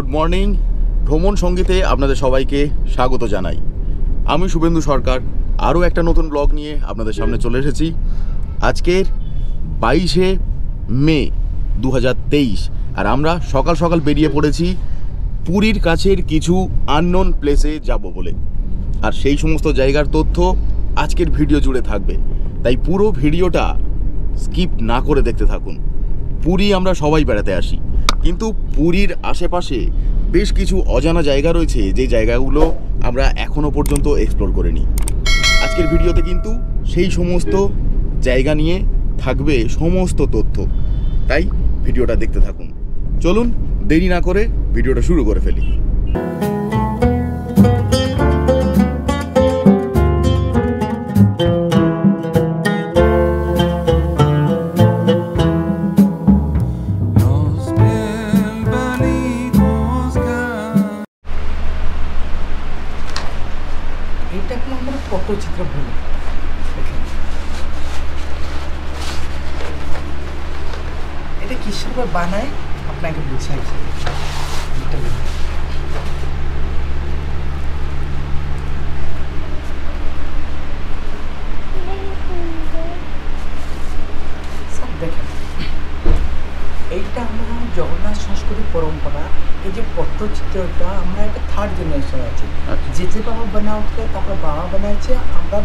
Good morning भ्रमण संगीते आपनादेर सबाइके स्वागत जानाई। आमी शुभेंदु सरकार आरो एकटा नतून ब्लग निये आपनादेर सामने चले एसेछि। आजकेर 22 मे 2023 और आमरा सकाल सकाल बेरिये पड़ेछि पुरीर काछेर किछु आननोन प्लेसे जाबो बोले और सेई समस्त जायगार तथ्य आजकेर भिडियो जुड़े थाकबे, ताई पुरो भिडियोटा स्किप ना करे देखते थाकुन। पुरी आमरा सबाई बेड़ाते आसि, किन्तु पुरीर आशेपाशे बेश किछु अजाना जायगा रयेछे जे जायगागुलो आमरा एखोनो पर्यन्त एक्सप्लोर करिनि। आजकेर भिडियोते किन्तु सेई समस्त जायगा निये थाकबे समस्त तथ्य, ताई भिडियोटा देखते थाकुन। चलुन देरी ना करे भिडियोटा शुरू करे फेली। बनाए अपना के बुझाई सब देखें जगन्नाथ संस्कृति परम्परा पट्टचित्र थार्ड जेनारेशन आज जेजे बाबा बनाते बाबा बनाए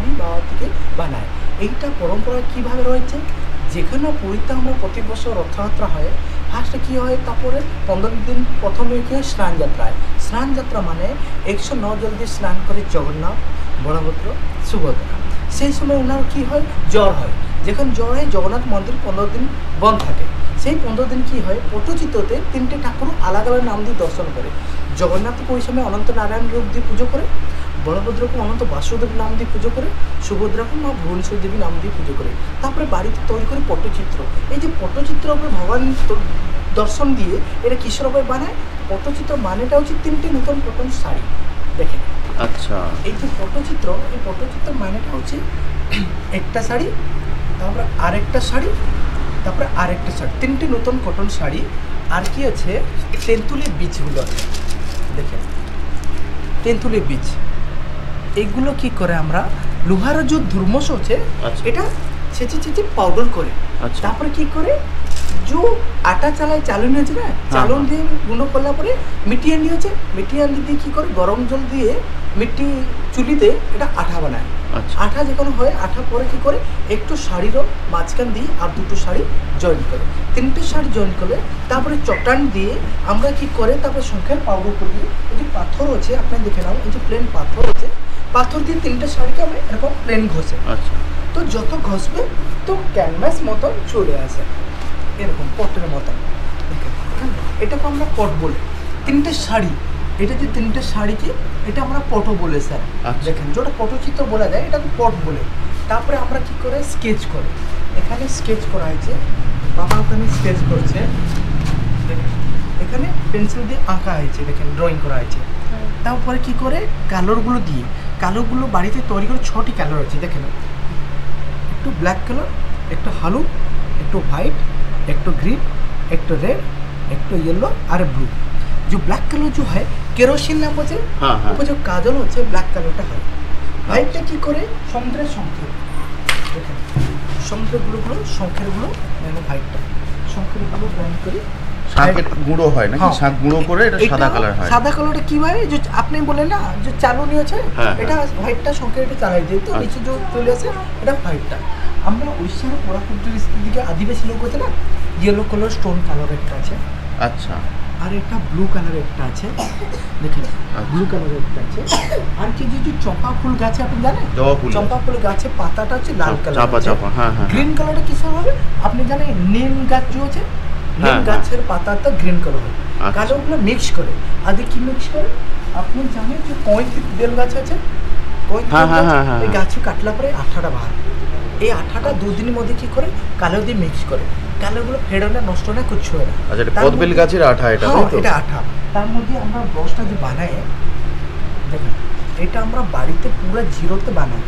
भी बाबा के बनाए परम्परा क्यों रही है। যেখানে পুরীতে আমরা প্রতি বছর রথযাত্রা হয়, ফার্স্টে কী হয় তারপরে 15 দিন প্রথমে কী হয় স্নান যাত্রা হয়। স্নান যাত্রা মানে 109 জলদি স্নান করে জগন্নাথ বলভদ্র সুভদ্রা। সেই সময় ওনার কী হয় জ্বর হয়, যেখানে জ্বর হয় জগন্নাথ মন্দির 15 দিন বন্ধ থাকে। সেই 15 দিন কী হয় পটচিত্রতে 3টে ঠাকুর আলাদা আলাদা নাম দিয়ে দর্শন করে। জগন্নাথকে ওই সময় অনন্ত নারায়ণ রূপ দিয়ে পুজো করে, बलभद्र को अनंत वासुदेव नाम दिए पूजो करे, सुभद्रा को माँ भुवनेश्वर देवी नाम दिए पूजो करे। तारपरे बाड़ीते तैरि करे पट्टचित्र। एई जे पट्टचित्र आमरा भगवान दर्शन दिए एटा किशोर भाई बनाय। पट्टचित्र मानेटा हच्छे 3टे नतुन पटन शाड़ी देखें। अच्छा एई जे पट्टचित्र, एई पट्टचित्र मानेटा हच्छे एकटा शाड़ी तारपरे आरेकटा शाड़ी तारपरे आरेकटा शाड़ी, 3टे नतुन कटन शाड़ी। आर कि आछे तेंतुले बीजगुलो देखें। तेंतुले बीज এগুলো কি করে আমরা লোহার যে ধুরমস আছে এটা ছেচে ছেচে পাউডার করে, তারপরে কি করে যে আটা চালায় চালন আছে না, চালন দিয়ে গুঁড়ো করলা পরে মিটি আলি আছে, মিটি আলি দিয়ে কি করে গরম জল দিয়ে মিটি চুলিতে এটা আঠা বানায়। আঠা যখন হয় আঠা পরে কি করে একটু শাড়ির মাঝখান দিয়ে আর দুটো শাড়ি জয়েন করে, 3টে শাড়ি জয়েন করে, তারপরে চটান দিয়ে আমরা কি করে তারপরে শঙ্খের পাউডার করি। এই যে পাথর আছে আপনি দেখে নাও, এই যে প্লেন পাথর আছে, পাথর দিয়ে 3টে শাড়িকে আমরা এরকম প্লেন ঘষে। আচ্ছা তো যত ঘষবে তো ক্যানভাস মতন চলে আসে এরকম পটের মতন। এটাকে আমরা পট বলে। 3টে শাড়ি এটা যে 3টে শাড়িকে এটা আমরা পট বলে স্যার। দেখেন যেটা পটচিত্র বলা যায় এটাকে পট বলে। তারপরে আমরা কি করে স্কেচ করে, এখানে স্কেচ করা হয়েছে বাবা ওখানে স্কেচ করছে, এখানে পেন্সিল দিয়ে আঁকা হয়েছে, দেখেন ড্রয়িং করা হয়েছে। তারপরে কি করে কালারগুলো দিয়ে, কালোগুলো বাড়িতে তৈরি করে 6টি কালার আছে দেখেন, একটু ব্ল্যাক কালার, একটু হলুদ, একটু হোয়াইট, একটু গ্রিন, একটু রেড, একটু ইয়েলো আর ব্লু। जो ब्लैक कलर जो है केरोसिन ना पचे वो जो काजल होते ब्लैक कलर का है। व्हाइट टा की करे समुद्र शंखेर समुद्र गुलो शंखेर गुलो मैंने व्हाइट टा शंखेर गुलो ब्राउन करी শাক গুঁড়ো হয় নাকি, শাক গুঁড়ো করে এটা সাদা কালার হয়। সাদা কালারটা কি হয় যে আপনি বলেন না যে চালনি আছে এটা হোয়াইটটা সংকেটে চালাই দেয় তো নিচে যে চলে আসে এটা হোয়াইটটা। আমরা ওইখানে পোড়াপুরির দিকে আদিবাসী লোক আছে না ইয়েলো কালার স্টোন কালার একটা আছে। আচ্ছা আর একটা ব্লু কালার একটা আছে দেখেন, ব্লু কালার একটা আছে। আর কি যে চম্পা ফুল গাছে আপনি জানেন চম্পা ফুল গাছে পাতাটা হচ্ছে লাল কালার চাপা চাপা। হ্যাঁ হ্যাঁ গ্রিন কালারটা কিসের হবে আপনি জানেন, নিম গাছ যে আছে নিম গাছের পাতাটা গ্রিন কালার হয়, কালোগুলো মিক্স করে। আদি কি মিক্স করে আপনি জানেন যে কয়েক বেল গাছ আছে, কয়েক এই গাছ কাটলা পরে আঠাটা বার এই আঠাটা 2 দিনের মধ্যে কি করে কালো দিয়ে মিক্স করে, কালোগুলো ফেড়ানো নষ্ট না কিছু হয় না। আচ্ছা এটা কদবেল গাছের আঠা, এটা তো এটা আঠা। তার মধ্যে আমরা ব্রাশটা যে বানাই দেখেন এটা আমরা বাড়িতে পুরো জিরোতে বানাই।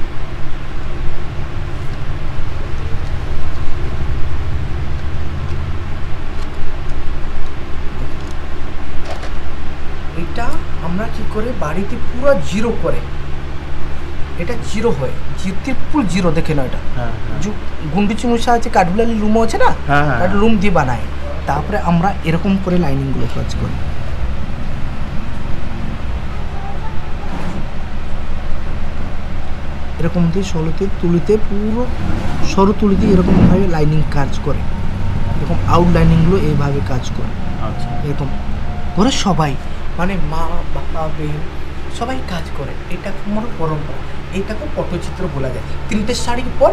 আমরা কি করে বাড়িতে পুরো জিরো করে, এটা জিরো হয় জিরো জিরো দেখে না এটা গুন্ডুচি মশা আছে কাঠবিড়ালি রুমও আছে না, একটা রুম দিয়ে বানায়। তারপরে আমরা এরকম করে লাইনিংগুলো কাজ করি। এরকম দিয়ে সরুতে তুলিতে পুরো সরু তুলিতে এরকমভাবে লাইনিং কাজ করে, এরকম আউটলাইনিংগুলো এইভাবে কাজ করে। আচ্ছা, এরকম করে সবাই মানে মা বাবা বেন সবাই কাজ করে। এটা আমার পরম্পরা, এটাকে পটচিত্র বলা যায়। তিনটে শাড়ির পর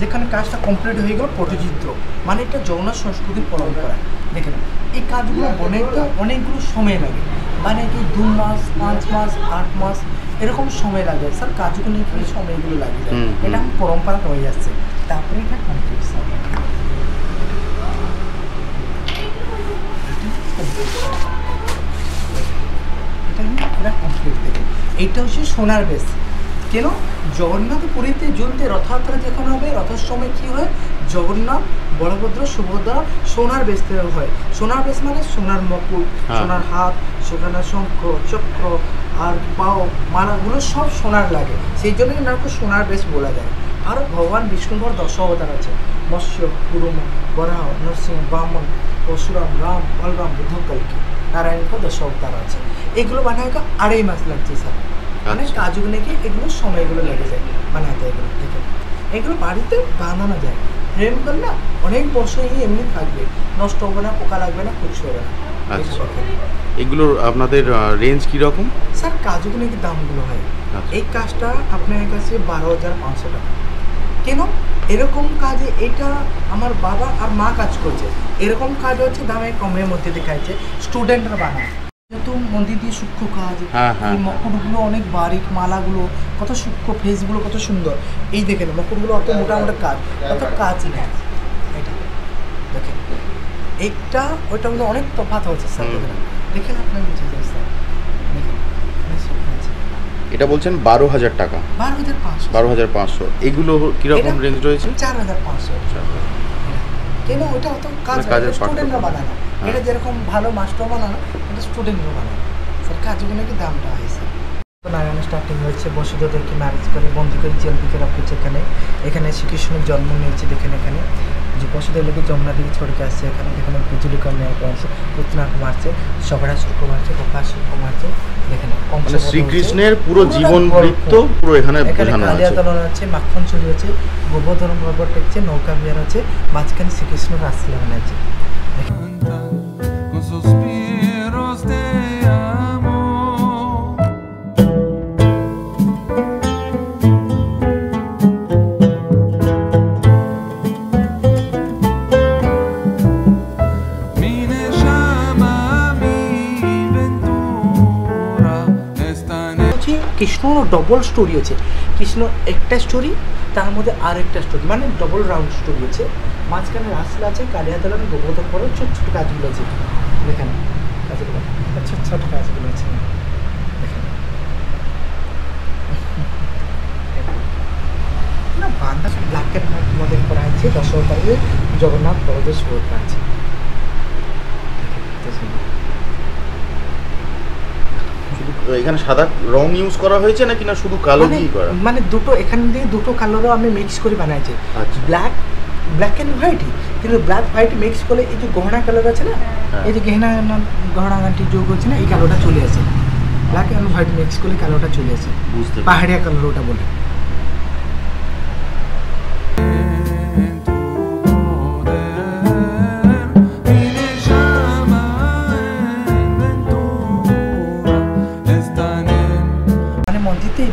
যেখানে কাজটা কমপ্লিট হয়ে গেল পটচিত্র, মানে এটা যৌন সংস্কৃতির পরম্পরা। দেখেন এই কাজগুলো বানাইতে অনেকগুলো সময় লাগে, মানে কি 2 মাস 5 মাস 8 মাস এরকম সময় লাগে স্যার। কাজগুলো নিয়ে সময়গুলো লাগে, এটা আমার পরম্পরা হয়ে যাচ্ছে। তারপরে এটা কমপ্লিট স্যার। এটা হচ্ছে সোনার বেশ। কেন জগন্নাথ পুরীতে জনতে রথযাত্রা যখন হবে রথের সময় কি হয়, জগন্নাথ বলভদ্র সুভদ্রা সোনার বেশ হয়। সোনার বেশ মানে সোনার মুকুট, সোনার হাত, সোনার শঙ্খ চক্র আর পাও মালাগুলো সব সোনার লাগে, সেই জন্য নাকি সোনার বেশ বলা যায়। আর ভগবান বিষ্ণুর 10 অবতার আছে, মৎস্য কুরুম বরাহ নরসিংহ বামন পরশুরাম রাম বলরাম বুদ্ধ কল্কি নারায়ণ 10 অবতার আছে। এগুলো বানায় 2.5 মাস লাগছে স্যার, মানে কাজগুলো নাকি এগুলো সময়গুলো লেগে যায় বানাতে। এগুলো থেকে এগুলো বাড়িতে বানানো যায়, ফ্রেম করলে না অনেক বছর এমনি থাকবে, নষ্ট হবে না, পোকা লাগবে না, কিছু হবে না। আচ্ছা, এগুলোর আপনাদের রেঞ্জ কীরকম স্যার? কাজগুলো কি দামগুলো হয়, এই কাজটা আপনার কাছে 12,500 টাকা। কেন এরকম কাজে এটা আমার বাবা আর মা কাজ করছে, এরকম কাজ হচ্ছে দামে কমের মধ্যে দেখাচ্ছে। স্টুডেন্টরা বানায় যত মন্দির দিয়ে সূক্ষ্ম কাজ, এই মকুটগুলো অনেক বারিক, মালাগুলো কত সূক্ষ্ম, ফেসগুলো কত সুন্দর। এই দেখেন মকুটগুলো অত মোটামোটা কাজ, অত কাজ নেয়। এটা দেখেন একটা ওইটা মধ্যে অনেক তফাৎ হচ্ছে স্যার। দেখেন আপনার বুঝে যায় স্যার। এটা বলছেন 12,000 টাকা, 12,500। এগুলো কিরকম রেঞ্জ রয়েছে? 4,500। কেন ওটা অত কাজের স্টুডেন্টরা বানানো, এটা যেরকম ভালো মাস্টার বানানো এটা স্টুডেন্টরা বানানো স্যার। কাজগুলো কি দামটা হয়েছে নারায়ণ স্টার্টিং হয়েছে, বসুদেবদেরকে ম্যারেজ করে বন্দি করে জেল দিকে রাখছে। এখানে এখানে শ্রীকৃষ্ণের জন্ম নিয়েছে, দেখেন এখানে যে বসুদেবকে যমুনা দিকে ছড়কে আসছে। এখানে যেখানে বিজুলি কন্যা আসছে, পুতনাক মারছে, সবরা শুক্র মারছে, কপা শুক্র মারছে। দেখেন মানে শ্রীকৃষ্ণের পুরো জীবন বৃত্ত পুরো এখানে বোঝানো আছে। আলিয়াতলন আছে, মাখন চুরি আছে, গোবর্ধন পর্বত আছে, নৌকা বিহার আছে, মাঝখানে শ্রীকৃষ্ণ রাসলীলা বানাইছে। কৃষ্ণর ডবল স্টোরি আছে, কৃষ্ণ একটা স্টোরি তার মধ্যে আর একটা স্টোরি, মানে ডবল রাউন্ড স্টোরি আছে। মাঝখানে রাসলীলা আছে, কালিয়াতলার গোবর্ধন পর্বত ছোট ছোট কাজগুলো আছে। দেখেন কাজগুলো ছোট ছোট কাজগুলো আছে। দেখেন না বান্দা ব্ল্যাকের মধ্যে করা আছে, 10 অবতারে জগন্নাথ বলদেব সুভদ্রা আছে। এখানে সাদা রং ইউজ করা হয়েছে নাকি না শুধু কালো দিয়ে করা, মানে দুটো এখান দিয়ে দুটো কালারও আমি মিক্স করে বানাইছি। ব্ল্যাক ব্ল্যাক এন্ড হোয়াইট, কিন্তু ব্ল্যাক হোয়াইট মিক্স করলে এই যে গহনা কালার আছে না, এই যে গহনা গাঁটি যোগ আছে না, এই কালোটা চলে আসে। ব্ল্যাক এন্ড হোয়াইট মিক্স করলে কালোটা চলে আসে, বুঝতে পাহাড়িয়া কালার ওটা বলে।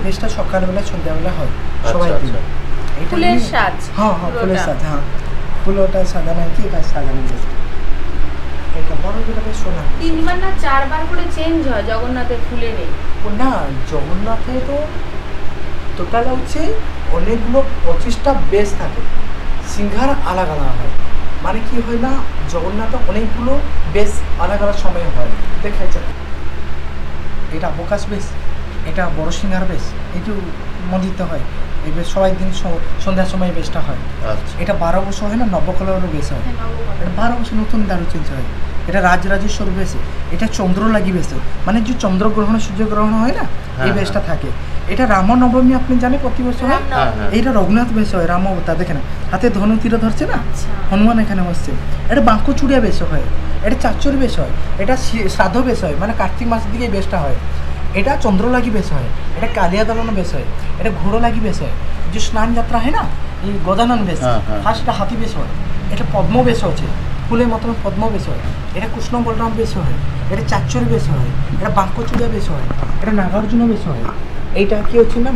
বেশটা সকালবেলা সন্ধ্যাবেলা হয় সবাই দিল। ফুলের সাজ, হ্যাঁ হ্যাঁ ফুলের সাজ, হ্যাঁ ফুলটা সাদা নাকি এটা সাদা নাকি এটা বড় যেটা বেশ সোনা। 3 বার না 4 বার করে চেঞ্জ হয় জগন্নাথের ফুলে নেই না। জগন্নাথে তো টোটাল হচ্ছে অনেকগুলো 25টা বেশ থাকে, সিংহার আলাদা আলাদা হয়, মানে কি হয় না জগন্নাথে অনেকগুলো বেশ আলাদা আলাদা সময় হয়। দেখা যায় এটা বোকাশ বেশ, এটা বড় সিংহার বেশ, একটু মন্দিরতে হয়। ছয় দিন সন্ধ্যার সময় বেশটা হয়। এটা 12 বছর হয় না, 90 কলারও বেশ হয়। এটা 12 বছর নতুন দারুচিনি হয়। এটা রাজরাজেশ্বর বেশে, এটা চন্দ্র লাগি বেশে, মানে যে চন্দ্রগ্রহণ সূর্যগ্রহণ হয় না এই বেশটা থাকে। এটা রামনবমী আপনি জানেন প্রতি বছর হয়। এটা রঘুনাথ বেশ হয়, রাম অবতার দেখেন হাতে ধনু তীর ধরছে না, হনুমান এখানে বসছে। এটা বাঁকুচুড়িয়া বেশ হয়, এটা চাচুর বেশ হয়, এটা শ্রাদ্ধ বেশ হয়, মানে কার্তিক মাসের দিকে বেশটা হয়। এটা चंद्र लगी बेस है, ये कालिया दलन बेस है, ये घोड़ो लगी बेस है, जो स्नान यात्रा है ना ये गजानन बेस, फास्ट हाथी बेस है, ये पद्म बेस अच्छे फूले मतलब पद्म बेस है, ये कृष्ण बलराम बेस है, ये चाचर बेस है, ये बांकचूड़ा बेस है, ये नागार्जुन बेस है। यहाँ कि अच्छे ना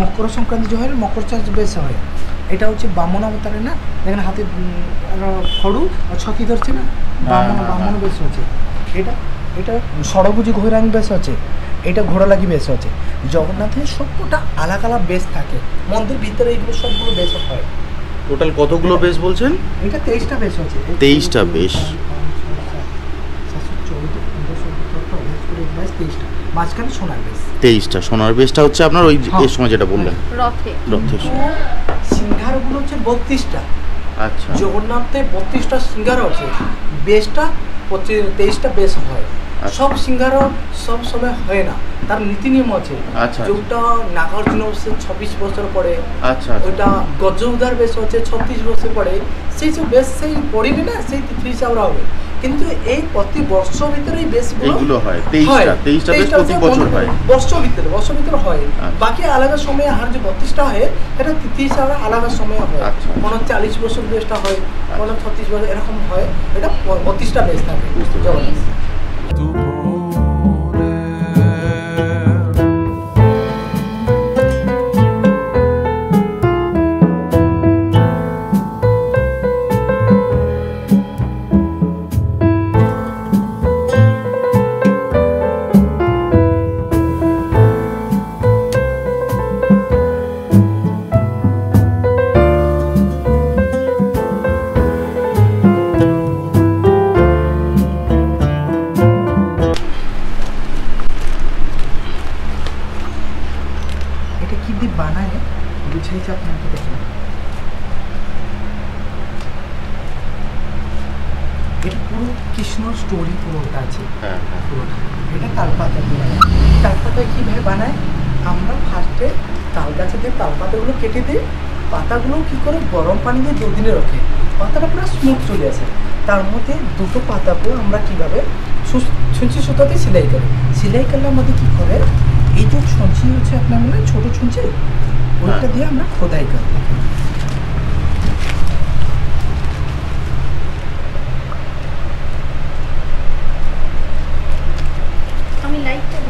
मकर संक्रांति जो है मकर चाच बेस है। यहाँ हूँ बामन अवतारे ना देखना हाथी खड़ू और छकी धरचे ना बामन बामन बेस अच्छे। यहाँ षड़भुजी घोरांग बेस अच्छे, এটা ঘোড়া লাগি বেশ আছে। জগন্নাথের সবটা আলাদা আলাদা বেশ থাকে, মন্দির ভিতরে এগুলো সবগুলো বেশ হয়। টোটাল কতগুলো বেশ বলছেন? এটা 23টা বেশ আছে। 23টা বেশ, 23টা মাঝখানে সোনার বেশ, 23টা সোনার বেশটা হচ্ছে আপনার ওই এই সময় যেটা বললেন রথে, রথের সিংহারগুলো হচ্ছে 32টা। আচ্ছা, জগন্নাথে 32টা সিংহার আছে, বেশটা 23টা বেশ হয়। सब सिंगार सब समय है ना, तार नीति नियम अच्छे। जोटा नागार्जुन से 26 बरस पड़े, ओटा गजउदार बेस अच्छे 36 बरस पड़े, से सब बेस से पड़े ना से हिसाब है। किंतु ए प्रति वर्ष भीतर बेस गुलो है 23टा, 23टा बेस प्रति बछर है, वर्ष भीतर है। बाकी अलग समय हर जो 32टा है এটা 33 अलग समय है। 39 बरस बेसटा है, 36 बरस এরকম হয়, এটা 32টা বেস থাকে। गरम पानी दिए दो दिन रखे पता पूरा स्मूथ चले आसे, तार मध्य दुटो पता को छुंची सूताते सिलाई करें। सिलाई करना मध्य कि करे ये जो छुंची होच्छे अपना मने छोटो छुंची ओटा दिए हमरा खोदाई करते हैं। हमें लाइक करिए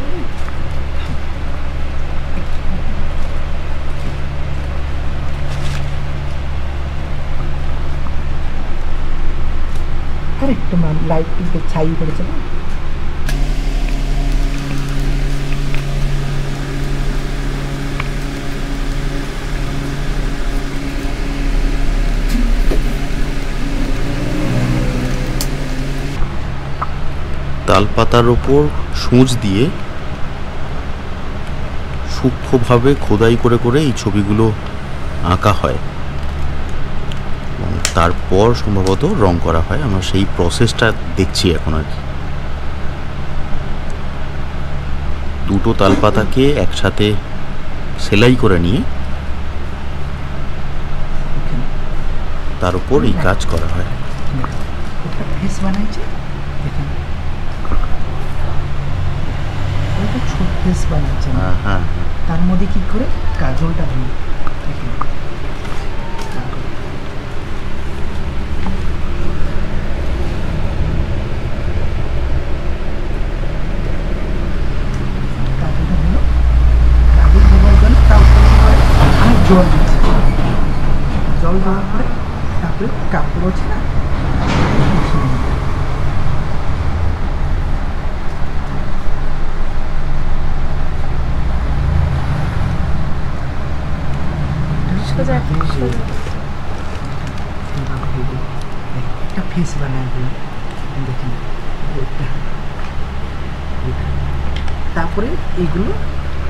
करेक्ट मैम, लाइट की छाई पड़ जाए तालपातार ऊपर सूच दिए सूक्ष्म भावे खोदाई करे छविगुलो आँका है, তারপর সম্ভবত রং করা হয়। আমরা সেই প্রসেসটা দেখছি এখন আর কি। দুটো তালপাতাকে একসাথে সেলাই করে নিয়ে তার উপর এই কাজ করা হয়। তার মধ্যে কি করে কাজলটা দিয়ে জল জল দেওয়ার পরে তারপরে কাপড় আছে না একটা ফেস বানায় দেখেন। তারপরে এইগুলো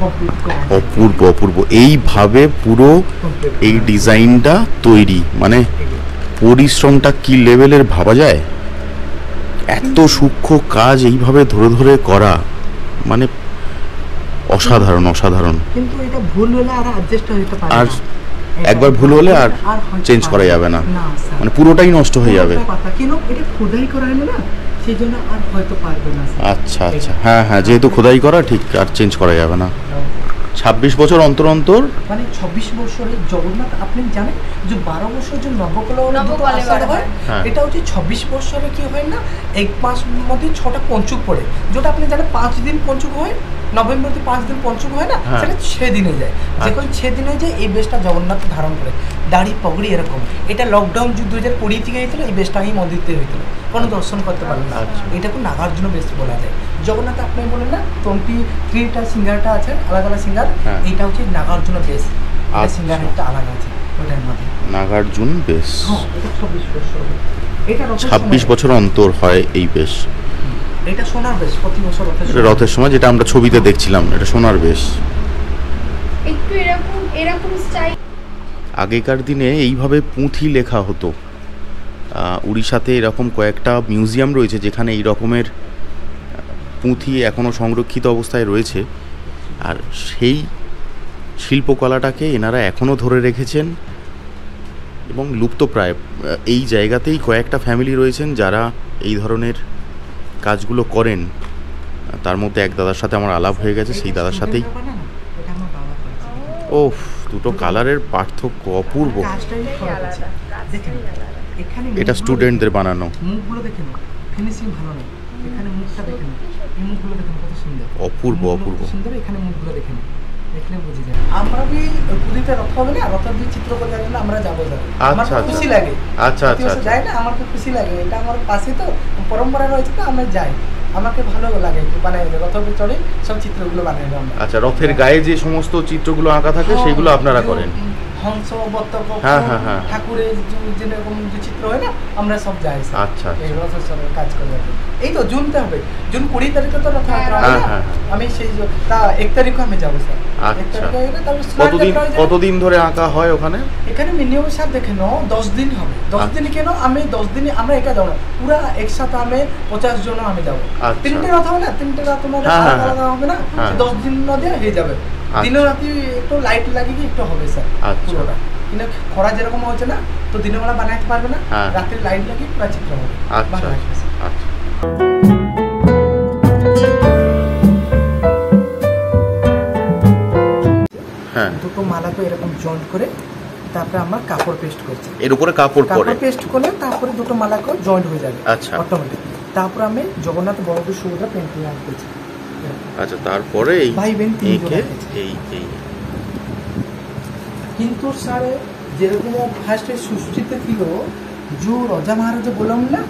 অপূর্ব অপূর্ব এইভাবে পুরো এই ডিজাইনটা তৈরি, মানে পরিশ্রমটা কি লেভেলের ভাবা যায়, এত সূক্ষ্ম কাজ এইভাবে ধরে ধরে করা, মানে অসাধারণ অসাধারণ। কিন্তু এটা ভুল হলে আর অ্যাডজাস্ট হতে পারে না, আর একবার ভুল হলে আর চেঞ্জ করা যাবে না, মানে পুরোটাই নষ্ট হয়ে যাবে। কেন এটা খোদাই করা হলো না সেজন্য আর হয়তো পারবে না। আচ্ছা আচ্ছা, হ্যাঁ হ্যাঁ, যেহেতু খোদাই করা ঠিক আর চেঞ্জ করা যাবে না। ২৬ বছর অন্তর অন্তর, মানে ২৬ বছরে জগন্নাথ আপনি জানেন যে ১২ বছর যে নবকলা হয়, এটা হচ্ছে ২৬ বছরে কি হয় না, এক মাস মধ্যে ৬টা পঞ্চুক পড়ে, যেটা আপনি জানেন ৫ দিন পঞ্চুক হয়, নভেম্বরতে ৫ দিন পঞ্চুক হয় না, সেটা 6 দিনে যায়। যখন 6 দিনে যায় এই বেশটা জগন্নাথ ধারণ করে, দাড়ি পাগড়ি এরকম। এটা লকডাউন 2020 থেকে হয়েছিল, এই বেশটা এই মন্দিরতে হয়েছিল, কোনো দর্শন করতে পারলাম না। এটাকে নাগার্জুন বেশ বলা যায়। জগন্নাথ আপনি বলেন না 23টা সিঙ্গারটা আছে, আলাদা আলাদা সিঙ্গার, এটা হচ্ছে নাগার্জুন বেশ, আর সিঙ্গার একটা আলাদা আছে ওটার মধ্যে নাগার্জুন বেশ। এটা 26 বছর, এটা 26 বছর অন্তর হয় এই বেশ। এটা সোনার বেশ, প্রতি বছর রথের সময় যেটা আমরা ছবিতে দেখছিলাম, এটা সোনার বেশ, একটু এরকম এরকম স্টাইল। আগেকার দিনে এইভাবে পুঁথি লেখা হতো। উড়িষ্যাতে এরকম কয়েকটা মিউজিয়াম রয়েছে যেখানে এই রকমের পুঁথি এখনও সংরক্ষিত অবস্থায় রয়েছে, আর সেই শিল্পকলাটাকে এনারা এখনও ধরে রেখেছেন এবং লুপ্তপ্রায়। এই জায়গাতেই কয়েকটা ফ্যামিলি রয়েছেন যারা এই ধরনের কাজগুলো করেন, তার মধ্যে এক দাদার সাথে আমার আলাপ হয়ে গেছে, সেই দাদার সাথেই। ও দুটো কালারের পার্থক্য অপূর্ব। এটা স্টুডেন্টদের বানানো, অপূর্ব অপূর্ব। পরম্পরা রয়েছে তো আমরা যাই, আমাকে ভালো লাগে বানাই, রথের চড়ে সব চিত্রগুলো বানাই। আচ্ছা, রথের গায়ে যে সমস্ত চিত্রগুলো আঁকা থাকে সেগুলো আপনারা করেন? হংস বত্তক ঠাকুরের যেরকম যে চিত্র হয় না, আমরা সব যাই। আচ্ছা, এই রথের সঙ্গে কাজ করে যাবে। এই তো জুনতে হবে, জুন 20 তারিখে তো রথযাত্রা, আমি সেই 1 তারিখে আমি যাবো স্যার। কতদিন ধরে আঁকা হয় ওখানে? এখানে মিনিমাম স্যার দেখেন 10 দিন হবে। 10 দিন কেন, আমি 10 দিনে আমরা একা যাবো না, পুরো একসাথে আমি 50 জন আমি যাবো। 3টে রথ হবে না, 3টে রথ আমাদের আলাদা হবে না, 10 দিন মধ্যে হয়ে যাবে। দিনে রাতে একটু লাইট লাগিয়ে একটু হবে স্যার পুরোটা, কিন্তু খরা যেরকম হচ্ছে না তো দিনের বেলা বানাইতে পারবে না, রাতে লাইট লাগিয়ে পুরো চিত্র হবে। আচ্ছা। দুটো মালা তো এরকম জয়েন্ট করে তারপরে আমরা কাপড় পেস্ট করছি, এর উপরে কাপড় পেস্ট করলে তারপরে দুটো মালা করে জয়েন্ট হয়ে যাবে। আচ্ছা, অটোমেটিক। তারপর আমি জগন্নাথ বড়দের সুবিধা পেন্টিং আঁকছি। আচ্ছা, তারপরে এই ভাই বেন তিনকে এই কিন্তু স্যার যেরকম ফার্স্টে সৃষ্টিতে ছিল, যে রাজা মহারাজা বললাম না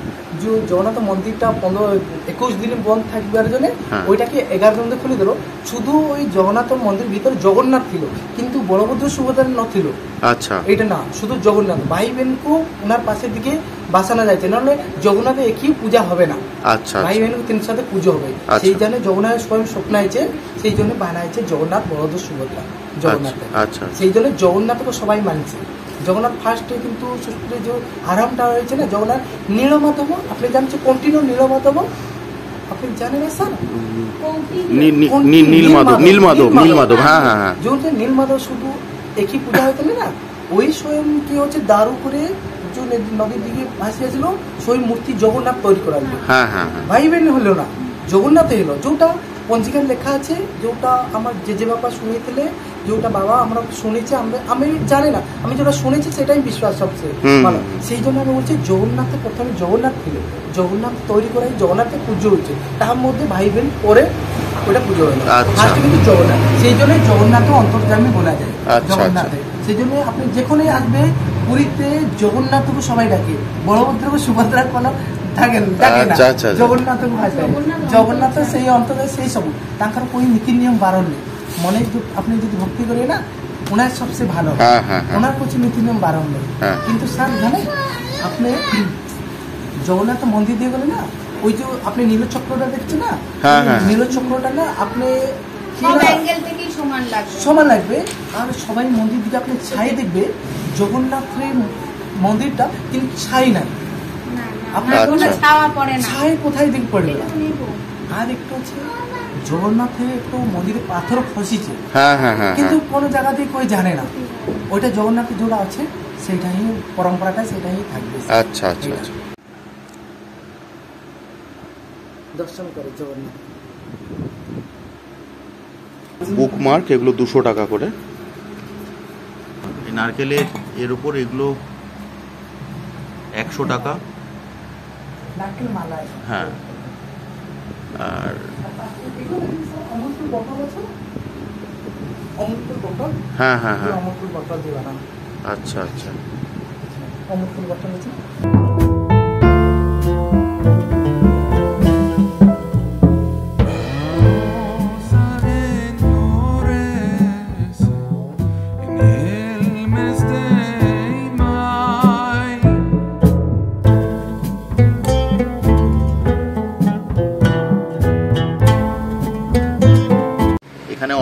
যে জগন্নাথ মন্দিরটা 15-21 দিনে বন্ধ থাকবার জন্য ওইটাকে 11 জনকে খুলে দিল। শুধু ওই জগন্নাথ মন্দির ভিতরে জগন্নাথ ছিল, কিন্তু বলভদ্র সুভদ্রা নছিল। আচ্ছা, এটা না, শুধু জগন্নাথ ভাই বেনকু ওনার পাশের দিকে বাসানো যাচ্ছে, নাহলে জগন্নাথে একই পূজা হবে না। আচ্ছা, ভাই বেনকু 3 সাথে পুজো হবে, সেই জন্য জগন্নাথের স্বয়ং স্বপ্ন আছে, সেই জন্য বানাইছে জগন্নাথ বলভদ্র সুভদ্রা জগন্নাথ। আচ্ছা, সেই জন্য জগন্নাথকে সবাই মানছে। জগন্নাথ ফার্স্টে কিন্তু যে আরামটা রয়েছে না, জগন্নাথ নীলমাধব আপনি জানেন যে কন্টিনিউ নীলমাধব আপনি জানেন না স্যার, নীলমাধব হ্যাঁ হ্যাঁ, যে নীলমাধব শুধু একই পূজা হইতো না, ওই স্বয়ং কি হচ্ছে দারু করে যে নদীর দিকে ভাসিয়েছিল, সেই মূর্তি জগন্নাথ তৈরি করা হলো। ভাই বেন হলো না, জগন্নাথ হলো, যেটা পঞ্জিকার লেখা আছে, যেটা আমার যে বাবা শুনেছিলে, যেটা বাবা আমরা শুনেছি, আমি জানি না, আমি যেটা শুনেছি সেটাই বিশ্বাস সবচেয়ে ভালো। সেই জন্য আমি বলছি জগন্নাথে প্রথমে জগন্নাথ ছিল, জগন্নাথ তৈরি করে জগন্নাথকে পুজো হচ্ছে, তার মধ্যে ভাই বেন পরে ওটা পুজো হলো, ফার্স্টে কিন্তু জগন্নাথ। সেই জন্য জগন্নাথও অন্তর্যামী বলা যায় জগন্নাথে। সেই জন্য আপনি যেখানে আসবে পুরীতে জগন্নাথকে সবাই ডাকে, বলভদ্রকে সুভদ্রার কোনো থাকেন ডাকে না, জগন্নাথকে ভাষা জগন্নাথ সেই অন্তরে সেই সব, তাঁর কোনো নীতি নিয়ম বারণ নেই। মনে আপনি যদি ভক্তি করি না, ওনার সবচেয়ে ভালো, ওনার কিছু নীতি নিয়ম বারণ নেই। কিন্তু স্যার জানেন আপনি জগন্নাথ মন্দির দিয়ে গেলে না, ওই যে আপনি নীলচক্রটা দেখছেন না, নীলচক্রটা না আপনি समान लागबे और सबाई मंदिर दिके आपनि छाई देखबे जगन्नाथेर मंदिरटा किन्तु छाई ना छाई कोथाय देखते पड़े और एक जगन्नाथ मंदिर पाथर खसी किन्तु कोनो जायगा थेके कोई जाने ना ओइटा जगन्नाथ जोड़ा आछे सेटाई परम्पराटा सेटाई थाकबे। अच्छा अच्छा दर्शन करे जगन्नाथ बुकमार्क এগুলো 200 টাকা করে এই নারকেলের এর উপর এগুলো 100 টাকা নারকেল মালা হ্যাঁ আর এগুলো অমূল্য বটল আছে অমূল্য বটল হ্যাঁ হ্যাঁ হ্যাঁ অমূল্য বটল দিবা না আচ্ছা আচ্ছা অমূল্য বটল আছে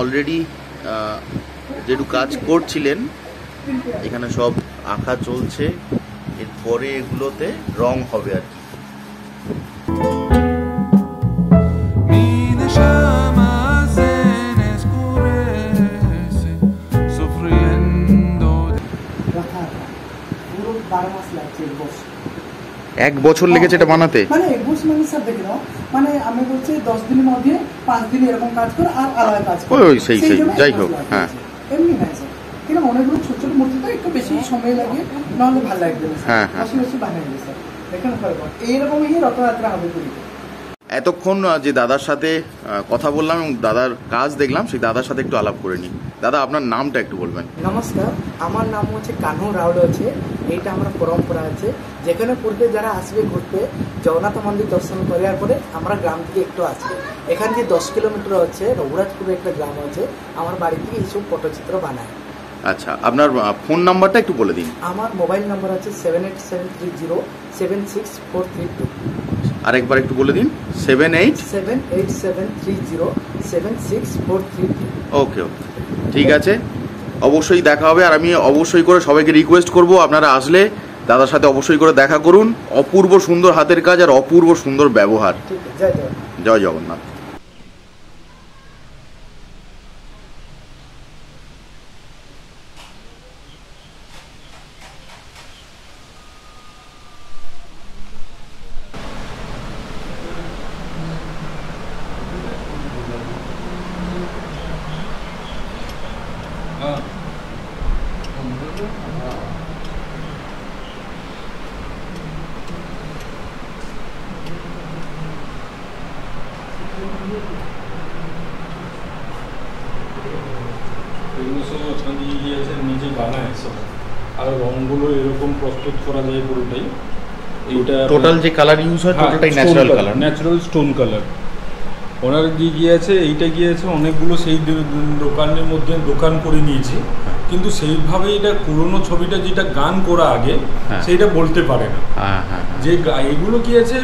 ऑलरेडी जेटू काज करछिलेन एखाने सब आँखा चलछे एर परे एगुलोते रंग होबे आर कि एक बछर लेगेছে এটা বানাতে মানে 21 মাস স্যার দেখো মানে আমি বলছি 10 দিনের মধ্যে 5 দিন এরকম কাজ কর আর আলাদা কাজ কর ওই সেই সেই যাই হোক হ্যাঁ এমনি না স্যার কিন্তু অনেকগুলো ছোট ছোট মূর্তি তো একটু বেশি সময় লাগে নালে ভালো লাগবে হ্যাঁ হ্যাঁ আসলে কিছু বানাই দিয়েছে দেখেন করব এই রকমই রথযাত্রা হবে পুরীতে। এতক্ষণ যে দাদার সাথে কথা বললাম এবং দাদার কাজ দেখলাম সেই দাদার সাথে একটু আলাপ করে নি। দাদা আপনার নামটা একটু বলবেন। নমস্কার আমার নাম হচ্ছে কানু রাউল আছে এইটা আমার পরম্পরা আছে যেখানে পূর্বে যারা আসবে ঘুরতে জগন্নাথ মন্দির দর্শন করার পরে আমরা গ্রাম থেকে একটু আসবে এখান থেকে 10 কিলোমিটার আছে রঘুরাজপুরে একটা গ্রাম আছে আমার বাড়ি থেকে এইসব পটচিত্র বানায়। আচ্ছা আপনার ফোন নাম্বারটা একটু বলে দিন। আমার মোবাইল নাম্বার আছে 7873076432 আরেকবার একটু বলে দিন 787873076432। ওকে ওকে ঠিক আছে অবশ্যই দেখা হবে আর আমি অবশ্যই করে সবাইকে রিকোয়েস্ট করব আপনারা আসলে দাদার সাথে অবশ্যই করে দেখা করুন অপূর্ব সুন্দর হাতের কাজ আর অপূর্ব সুন্দর ব্যবহার। জয় জয় জয় জগন্নাথ। टोटल जे कलर यूज হয় টোটালটাই natural colour natural stone colour ওনার যে গিয়েছে এইটা গিয়েছে অনেকগুলো সেই দোকানের মধ্যে দোকান করে নিয়েছে কিন্তু সেইভাবে এটা পুরনো ছবিটা যেটা গান করা আগে সেটা বলতে পারে না যে এইগুলো কি আছে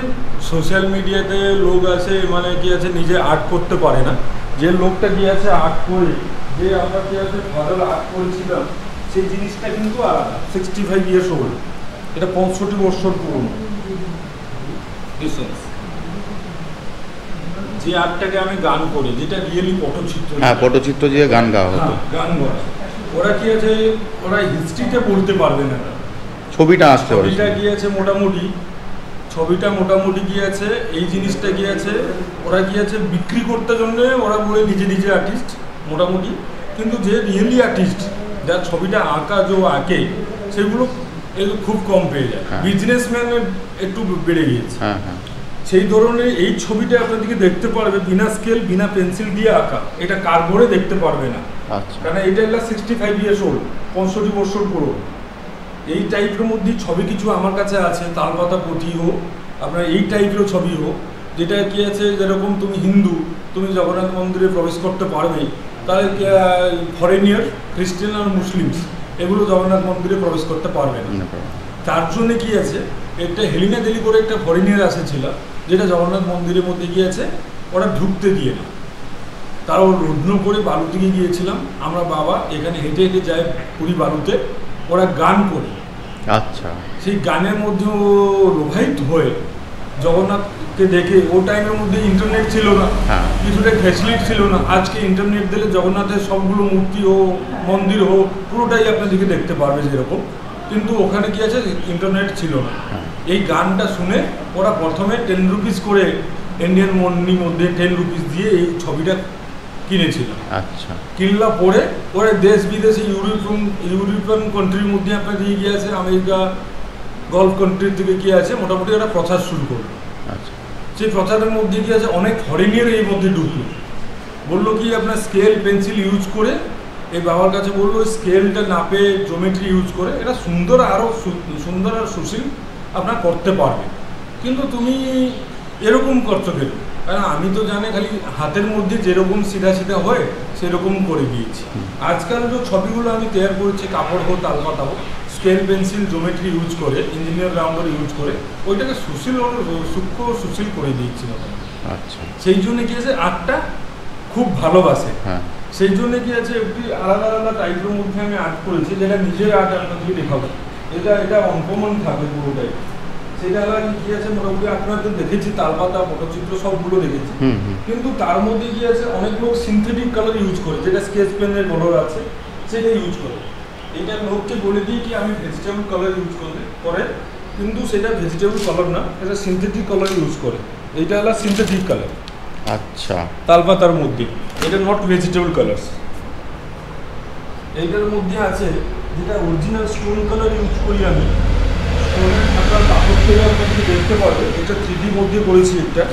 সোশ্যাল মিডিয়াতে লোক আছে মানে কি আছে নিজে আর্ট করতে পারে না যে লোকটা গিয়েছে আর্ট করে যে আমরা কি আছে ভালো আর্ট করেছিলাম সেই জিনিসটা কিন্তু আলাদা 65 ইয়ার্স ওল্ড এটা 65 বছর পুরনো ডিসেন্স যে আর্টটাকে আমি গান করি যেটা রিয়েলি পটচিত্র হ্যাঁ পটচিত্র দিয়ে গান গাওয়া হতো গান বলা ওরা কি আছে ওরা হিস্ট্রিতে বলতে পারবে না ছবিটা আসছে ছবিটা কি আছে মোটামুটি ছবিটা মোটামুটি কি আছে এই জিনিসটা কি আছে ওরা কি আছে বিক্রি করতে জন্য ওরা বলে নিজে নিজে আর্টিস্ট মোটামুটি কিন্তু যে রিয়েলি আর্টিস্ট যার ছবিটা আঁকা যে আঁকে সেগুলো এগুলো খুব কম পেয়ে যায় বিজনেসম্যান একটু বেড়ে গিয়েছে হ্যাঁ হ্যাঁ সেই ধরনের এই ছবিটা আপনাদেরকে দেখতে পারবে বিনা স্কেল বিনা পেন্সিল দিয়ে আঁকা এটা কার্ডবোর্ডে দেখতে পারবে না আচ্ছা কারণ এটা হলো 65 ইয়ার্স ওল্ড 65 বছর পুরনো এই টাইপের মধ্যে ছবি কিছু আমার কাছে আছে তালপাতা পুঁতি হোক আপনার এই টাইপেরও ছবি হোক যেটা কি আছে যেরকম তুমি হিন্দু তুমি জগন্নাথ মন্দিরে প্রবেশ করতে পারবে তাহলে ফরেনিয়ার খ্রিস্টান আর মুসলিমস এগুলো জগন্নাথ মন্দিরে প্রবেশ করতে পারবে না তার জন্য কি আছে একটা হেলিনা দেলি করে একটা ফরেনিয়ার আসেছিল যেটা জগন্নাথ মন্দিরের মধ্যে গিয়েছে ওরা ঢুকতে দিয়ে না তারাও রোদনো করে বালু দিকে গিয়েছিলাম আমরা, বাবা এখানে হেঁটে হেঁটে যায় পুরী বালুতে, ওরা গান করে। আচ্ছা, সেই গানের মধ্যে লোভায়িত হয়ে জগন্নাথকে দেখে, ও টাইমের মধ্যে ইন্টারনেট ছিল না, কিছুটা ফ্যাসিলিটি ছিল না। আজকে ইন্টারনেট দিলে জগন্নাথের সবগুলো মূর্তি হোক মন্দির হোক পুরোটাই আপনাদেরকে দেখতে পারবে যেরকম, কিন্তু ওখানে কি আছে ইন্টারনেট ছিল না। এই গানটা শুনে ওরা প্রথমে 10 রুপিস করে ইন্ডিয়ান মনির মধ্যে 10 রুপিস দিয়ে এই ছবিটা কিনেছিল। আচ্ছা, কিনলা পরে ওরা দেশ বিদেশে ইউরোপিয়ান কান্ট্রির মধ্যে আপনার দিয়ে গিয়েছে, আমেরিকা গলফ কান্ট্রির দিকে গিয়ে আছে, মোটামুটি ওরা প্রচার শুরু করলো। আচ্ছা, সেই প্রচারের মধ্যে গিয়ে আছে অনেক হরিণের এই মধ্যে ঢুকলো, বললো কি আপনার স্কেল পেন্সিল ইউজ করে, এই বাবার কাছে বললো স্কেলটা নাপে জিওমেট্রি ইউজ করে এটা সুন্দর আরও সুন্দর আর সুশীল আপনার করতে পারবে, কিন্তু তুমি এরকম করছো কেন? কারণ আমি তো জানি খালি হাতের মধ্যে যেরকম সিধা সিধা হয় সেরকম করে দিয়েছি। আজকাল যে ছবিগুলো আমি তৈরি করছি কাপড় হোক তালপাতা হোক, স্কেল পেন্সিল জিওমেট্রি ইউজ করে ইঞ্জিনিয়ার রাউন্ডার ইউজ করে ওইটাকে সুশীল সূক্ষ্ম সুশীল করে দিয়েছিল। আচ্ছা, সেই জন্য কি আছে আর্টটা খুব ভালোবাসে, সেই জন্য কি আছে একটি আলাদা আলাদা টাইপের মধ্যে আমি আর্ট করেছি, যেটা নিজের আর্ট আপনাদেরকে দেখাবো। এটা এটা অনকমন থাকবে পুরোটাই। সেটা কি আছে মোটামুটি আপনারা তো দেখেছি তালপাতা পটচিত্র সবগুলো দেখেছি, কিন্তু তার মধ্যে কি আছে অনেক লোক সিনথেটিক কালার ইউজ করে, যেটা স্কেচ পেনের কালার আছে সেটা ইউজ করে। এটা লোককে বলে দিই কি আমি ভেজিটেবল কালার ইউজ করে, কিন্তু সেটা ভেজিটেবল কালার না, এটা সিনথেটিক কালার ইউজ করে। এটা হলো সিনথেটিক কালার। আচ্ছা, তালপাতার মধ্যে এটা নট ভেজিটেবল কালারস। এইটার মধ্যে আছে যেটা অরিজিনাল স্টোন কালার ইউজ করি আমি, স্টোনের আপনার কাপড় থেকে আপনি দেখতে পারবেন। এটা 3D মধ্যে করেছি, এটা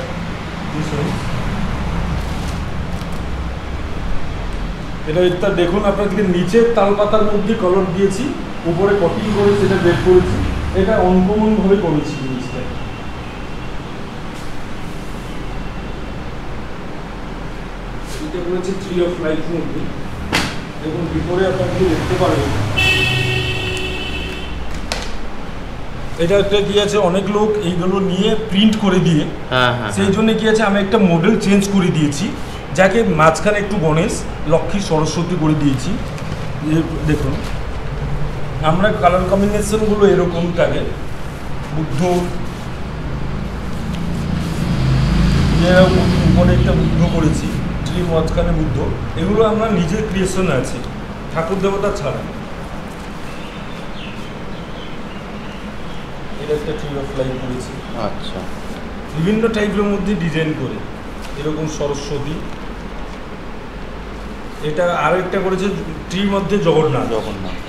এটা একটা দেখুন আপনাদেরকে, নিচের তালপাতার মধ্যে কালার দিয়েছি, উপরে কপিং করে সেটা বের করেছি। এটা অনকমনভাবে করেছি জিনিসটা। এটা করেছি ট্রি অফ লাইফ মধ্যে, দেখুন বিপরে আপনাকে দেখতে পারবেন। এটা একটা কি আছে অনেক লোক এইগুলো নিয়ে প্রিন্ট করে দিয়ে, সেই জন্য কি আছে আমি একটা মডেল চেঞ্জ করে দিয়েছি, যাকে মাঝখানে একটু গণেশ লক্ষ্মী সরস্বতী করে দিয়েছি। দেখুন আমরা কালার কম্বিনেশনগুলো এরকম থাকে, বুদ্ধ উপরে একটা বুদ্ধ করেছি, শ্রী মাঝখানে বুদ্ধ, এগুলো আমরা নিজের ক্রিয়েশন আছে ঠাকুর দেবতা ছাড়া। এটা একটা ট্রি অফ লাইফ করেছি। আচ্ছা, বিভিন্ন টাইপের মধ্যে ডিজাইন করে এরকম সরস্বতী। এটা আরো একটা করেছে ট্রির মধ্যে জগন্নাথ। জগন্নাথ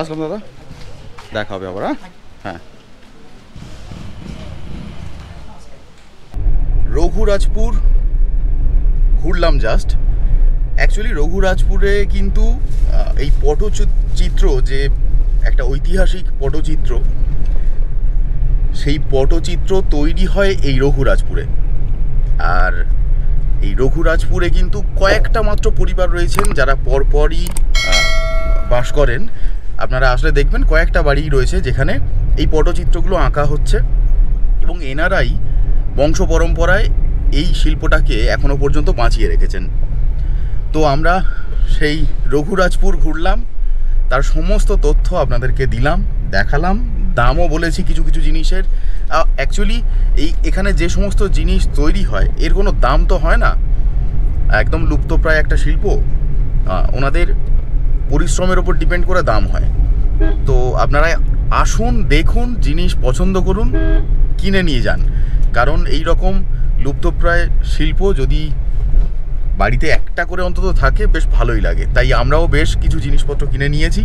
আসলাম দাদা, দেখা হবে আবার। হ্যাঁ, রঘুরাজপুর ঘুরলাম জাস্ট। অ্যাকচুয়ালি রঘুরাজপুরে কিন্তু এই পটচিত্র যে একটা ঐতিহাসিক পটচিত্র, সেই পটচিত্র তৈরি হয় এই রঘুরাজপুরে। আর এই রঘুরাজপুরে কিন্তু কয়েকটা মাত্র পরিবার রয়েছেন যারা পরপরই বাস করেন। আপনারা আসলে দেখবেন কয়েকটা বাড়িই রয়েছে যেখানে এই পটচিত্রগুলো আঁকা হচ্ছে, এবং এনারাই বংশ পরম্পরায় এই শিল্পটাকে এখনও পর্যন্ত বাঁচিয়ে রেখেছেন। তো আমরা সেই রঘুরাজপুর ঘুরলাম, তার সমস্ত তথ্য আপনাদেরকে দিলাম, দেখালাম, দামও বলেছি কিছু কিছু জিনিসের। অ্যাকচুয়ালি এই এখানে যে সমস্ত জিনিস তৈরি হয় এর কোনো দাম তো হয় না, একদম লুপ্তপ্রায় একটা শিল্প, ওনাদের পরিশ্রমের ওপর ডিপেন্ড করে দাম হয়। তো আপনারা আসুন, দেখুন, জিনিস পছন্দ করুন, কিনে নিয়ে যান, কারণ এই রকম লুপ্তপ্রায় শিল্প যদি বাড়িতে একটা করে অন্তত থাকে বেশ ভালোই লাগে। তাই আমরাও বেশ কিছু জিনিসপত্র কিনে নিয়েছি,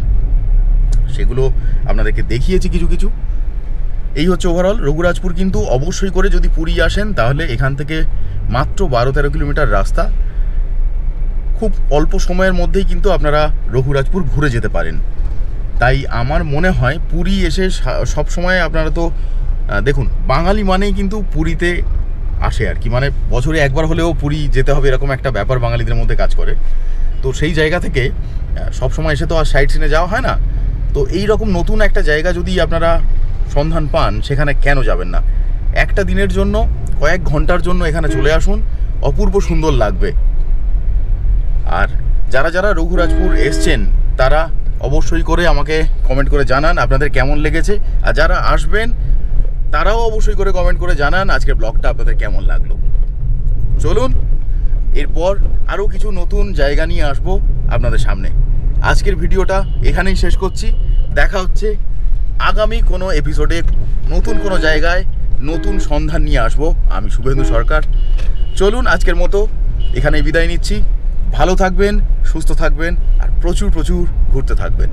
সেগুলো আপনাদেরকে দেখিয়েছি কিছু কিছু। এই হচ্ছে ওভারঅল রঘুরাজপুর। কিন্তু অবশ্যই করে যদি পুরী আসেন তাহলে এখান থেকে মাত্র 12-13 কিলোমিটার রাস্তা, খুব অল্প সময়ের মধ্যেই কিন্তু আপনারা রঘুরাজপুর ঘুরে যেতে পারেন। তাই আমার মনে হয় পুরী এসে সব সময় আপনারা তো দেখুন বাঙালি মানেই কিন্তু পুরীতে আসে আর কি, মানে বছরে একবার হলেও পুরী যেতে হবে এরকম একটা ব্যাপার বাঙালিদের মধ্যে কাজ করে। তো সেই জায়গা থেকে সবসময় এসে তো আর সাইট সিনে যাওয়া হয় না, তো এই রকম নতুন একটা জায়গা যদি আপনারা সন্ধান পান সেখানে কেন যাবেন না, একটা দিনের জন্য কয়েক ঘন্টার জন্য এখানে চলে আসুন, অপূর্ব সুন্দর লাগবে। আর যারা যারা রঘুরাজপুর এসছেন তারা অবশ্যই করে আমাকে কমেন্ট করে জানান আপনাদের কেমন লেগেছে, আর যারা আসবেন তারাও অবশ্যই করে কমেন্ট করে জানান আজকের ব্লগটা আপনাদের কেমন লাগলো। চলুন এরপর আরও কিছু নতুন জায়গা নিয়ে আসবো আপনাদের সামনে। আজকের ভিডিওটা এখানেই শেষ করছি, দেখা হচ্ছে আগামী কোনো এপিসোডে নতুন কোনো জায়গায় নতুন সন্ধান নিয়ে আসবো। আমি শুভেন্দু সরকার, চলুন আজকের মতো এখানেই বিদায় নিচ্ছি। ভালো থাকবেন, সুস্থ থাকবেন আর প্রচুর প্রচুর ঘুরতে থাকবেন।